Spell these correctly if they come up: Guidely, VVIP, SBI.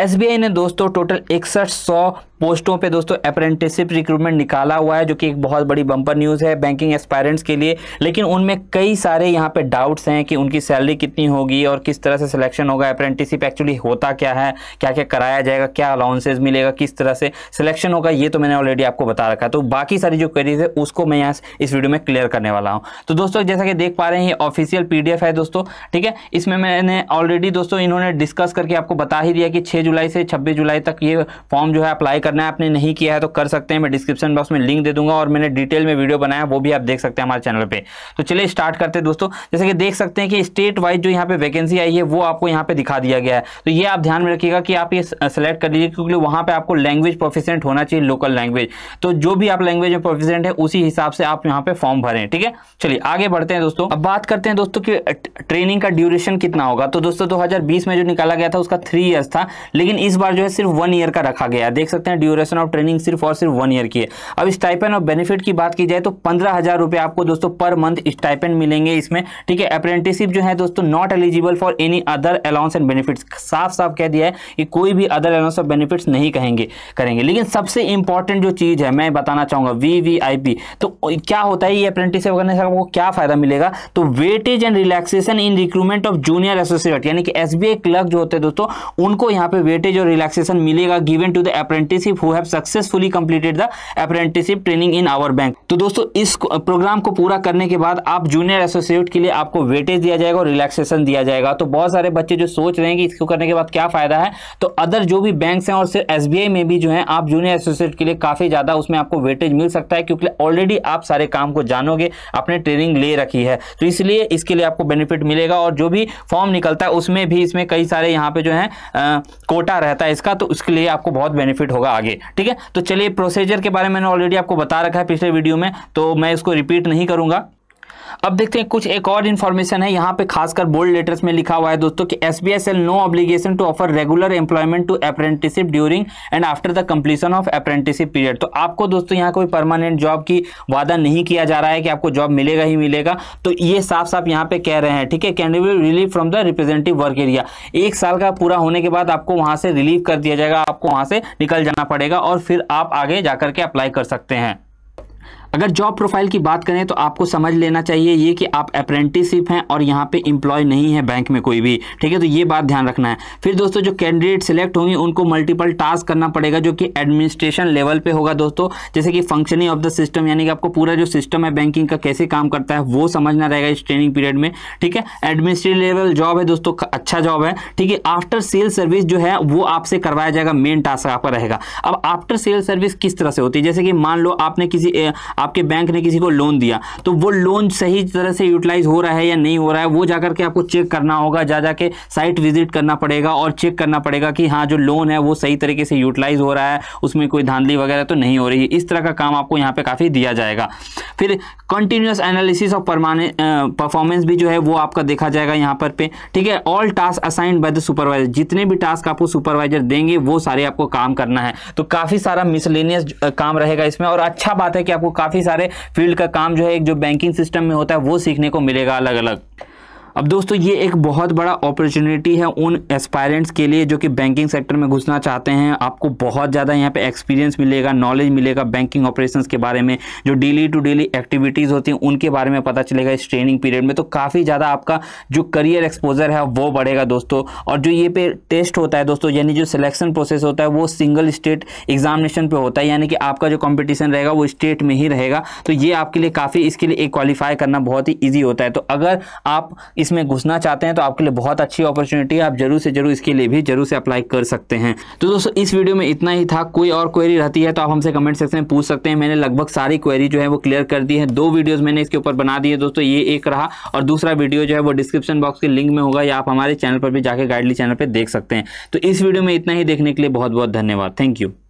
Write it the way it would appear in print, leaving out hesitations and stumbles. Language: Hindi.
एसबीआई ने दोस्तों टोटल 6100 पोस्टों पे दोस्तों अप्रेंटिसशिप रिक्रूटमेंट निकाला हुआ है, जो कि एक बहुत बड़ी बम्पर न्यूज़ है बैंकिंग एस्पायरेंट्स के लिए। लेकिन उनमें कई सारे यहाँ पे डाउट्स हैं कि उनकी सैलरी कितनी होगी और किस तरह से सिलेक्शन होगा, अप्रेंटिसशिप एक्चुअली होता क्या है, क्या क्या कराया जाएगा, क्या अलाउंसेज मिलेगा, किस तरह से सिलेक्शन होगा, ये तो मैंने ऑलरेडी आपको बता रखा है। तो बाकी सारी जो क्वेरीज है उसको मैं यहाँ इस वीडियो में क्लियर करने वाला हूँ। तो दोस्तों जैसा कि देख पा रहे हैं ये ऑफिशियल PDF है दोस्तों, ठीक है। इसमें मैंने ऑलरेडी दोस्तों इन्होंने डिस्कस करके आपको बता ही दिया कि 6 जुलाई से 26 जुलाई तक ये फॉर्म जो है अप्लाई करना है। आपने नहीं किया है तो कर सकते हैं, मैं डिस्क्रिप्शन बॉक्स में लिंक दे दूंगा और मैंने डिटेल में वीडियो बनाया वो भी आप देख सकते हैं हमारे चैनल पे। तो चलिए स्टार्ट करते हैं दोस्तों। जैसे कि देख सकते हैं कि स्टेट वाइज जो यहाँ पे वैकेंसी आई है वो आपको यहाँ पे दिखा दिया गया है। तो ये आप ध्यान में रखिएगा कि आप ये सेलेक्ट कर लीजिए, क्योंकि वहाँ पे आपको लैंग्वेज प्रोफिशिएंट होना चाहिए, लोकल लैंग्वेज। तो जो भी आप लैंग्वेज में प्रोफिशिएंट है उसी हिसाब से आप यहाँ पे फॉर्म भरें, ठीक है। चलिए आगे बढ़ते हैं दोस्तों। अब बात करते हैं दोस्तों की ट्रेनिंग का ड्यूरेशन कितना होगा। तो दोस्तों 2020 में जो निकाला गया था उसका 3 ईयर्स था, लेकिन इस बार जो है सिर्फ 1 ईयर का रखा गया है। देख सकते हैं ड्यूरेशन ऑफ ट्रेनिंग सिर्फ और सिर्फ 1 ईयर की है। अब स्टाइपेंड और बेनिफिट की बात की जाए तो 15,000 रुपये आपको दोस्तों पर मंथ स्टाइपेंड मिलेंगे इसमें, ठीक है। अप्रेंटिसशिप जो है दोस्तों not eligible for any other allowance and benefits, साफ साफ कह दिया है कि कोई भी अदर अलाउंस और बेनिफिट्स नहीं करेंगे। लेकिन सबसे इंपॉर्टेंट जो चीज़ है मैं बताना चाहूँगा, VVIP। तो क्या होता है ये अप्रेंटिसशिप करने से आपको क्या फायदा मिलेगा? तो weightage and relaxation in recruitment of junior associate, यानी कि SBI क्लर्क जो होते हैं दोस्तों उनको यहाँ पे वेटेज और रिलैक्सेशन मिलेगा given to the apprenticeship who have successfully completed the apprenticeship training in our bank. तो दोस्तों इस प्रोग्राम को पूरा करने के बाद आप जूनियर एसोसिएट के लिए आपको वेटेज दिया जाएगा और रिलैक्सेशन दिया जाएगा। तो बहुत सारे बच्चे जो सोच रहे हैं कि इसको करने के बाद क्या फायदा है, तो अदर जो भी बैंक्स हैं और सिर्फ SBI में भी जो है आप जूनियर एसोसिएट के लिए काफी ज्यादा उसमें आपको वेटेज मिल सकता है, क्योंकि ऑलरेडी आप सारे काम को जानोगे, आपने ट्रेनिंग ले रखी है, तो इसलिए इसके लिए आपको बेनिफिट मिलेगा। और जो भी फॉर्म निकलता है उसमें भी इसमें कई सारे यहाँ पे जो है कोटा रहता है इसका, तो उसके लिए आपको बहुत बेनिफिट होगा आगे, ठीक है। तो चलिए प्रोसीजर के बारे में मैंने ऑलरेडी आपको बता रखा है पिछले वीडियो में, तो मैं इसको रिपीट नहीं करूंगा। अब देखते हैं कुछ एक और इन्फॉर्मेशन है यहाँ पे, खासकर बोल्ड लेटर्स में लिखा हुआ है दोस्तों कि SBI shall no obligation to offer regular employment to apprenticeship during and after the completion of apprenticeship period. तो आपको दोस्तों यहाँ कोई परमानेंट जॉब की वादा नहीं किया जा रहा है कि आपको जॉब मिलेगा ही मिलेगा, तो ये साफ साफ यहाँ पे कह रहे हैं, ठीक है। Candidate relieve from the representative work area, 1 साल का पूरा होने के बाद आपको वहां से रिलीव कर दिया जाएगा, आपको वहां से निकल जाना पड़ेगा और फिर आप आगे जाकर के अप्लाई कर सकते हैं। अगर जॉब प्रोफाइल की बात करें तो आपको समझ लेना चाहिए ये कि आप अप्रेंटिसशिप हैं और यहाँ पे एम्प्लॉय नहीं है बैंक में कोई भी, ठीक है। तो ये बात ध्यान रखना है। फिर दोस्तों जो कैंडिडेट सिलेक्ट होंगे उनको मल्टीपल टास्क करना पड़ेगा, जो कि एडमिनिस्ट्रेशन लेवल पे होगा दोस्तों, जैसे कि फंक्शनिंग ऑफ द सिस्टम, यानी कि आपको पूरा जो सिस्टम है बैंकिंग का कैसे काम करता है वो समझना रहेगा इस ट्रेनिंग पीरियड में, ठीक है। एडमिनिस्ट्रेटिव लेवल जॉब है दोस्तों, अच्छा जॉब है, ठीक है। आफ्टर सेल सर्विस जो है वो आपसे करवाया जाएगा, मेन टास्क आपका रहेगा। अब आफ्टर सेल सर्विस किस तरह से होती है, जैसे कि मान लो आपने आपके बैंक ने किसी को लोन दिया, तो वो लोन सही तरह से यूटिलाइज हो रहा है या नहीं हो रहा है वो जाकर के आपको चेक करना होगा, जाके साइट विजिट करना पड़ेगा और चेक करना पड़ेगा कि हाँ जो लोन है वो सही तरीके से यूटिलाइज हो रहा है, उसमें कोई धांधली वगैरह तो नहीं हो रही है। इस तरह का काम आपको यहाँ पे काफ़ी दिया जाएगा। फिर कंटिन्यूस एनालिसिस ऑफ परफॉर्मेंस भी जो है वो आपका देखा जाएगा यहाँ पर पे, ठीक है। All task assigned by the supervisor, जितने भी टास्क आपको सुपरवाइजर देंगे वो सारे आपको काम करना है। तो काफ़ी सारा मिसलेनियस काम रहेगा इसमें, और अच्छा बात है कि आपको काफ़ी सारे फील्ड का काम जो है जो बैंकिंग सिस्टम में होता है वो सीखने को मिलेगा अलग अलग। अब दोस्तों ये एक बहुत बड़ा अपॉर्चुनिटी है उन एस्पायरेंट्स के लिए जो कि बैंकिंग सेक्टर में घुसना चाहते हैं। आपको बहुत ज़्यादा यहाँ पे एक्सपीरियंस मिलेगा, नॉलेज मिलेगा बैंकिंग ऑपरेशंस के बारे में, जो डेली टू डेली एक्टिविटीज़ होती हैं उनके बारे में पता चलेगा इस ट्रेनिंग पीरियड में। तो काफ़ी ज़्यादा आपका जो करियर एक्सपोजर है वो बढ़ेगा दोस्तों। और जो ये पे टेस्ट होता है दोस्तों, यानी जो सिलेक्शन प्रोसेस होता है वो सिंगल स्टेट एग्जामिनेशन पर होता है, यानी कि आपका जो कॉम्पिटिशन रहेगा वो स्टेट में ही रहेगा। तो ये आपके लिए काफ़ी, इसके लिए क्वालिफाई करना बहुत ही ईजी होता है। तो अगर आप इसमें घुसना चाहते हैं तो आपके लिए बहुत अच्छी अपॉर्चुनिटी है, आप जरूर से जरूर इसके लिए भी जरूर से अप्लाई कर सकते हैं। तो दोस्तों इस वीडियो में इतना ही था। कोई और क्वेरी रहती है तो आप हमसे कमेंट सेक्शन में पूछ सकते हैं। मैंने लगभग सारी क्वेरी जो है वो क्लियर कर दी है, 2 वीडियोज़ मैंने इसके ऊपर बना दी है दोस्तों, ये एक रहा और दूसरा वीडियो जो है वो डिस्क्रिप्शन बॉक्स के लिंक में होगा, या आप हमारे चैनल पर भी जाकर गाइडली चैनल पर देख सकते हैं। तो इस वीडियो में इतना ही, देखने के लिए बहुत बहुत धन्यवाद, थैंक यू।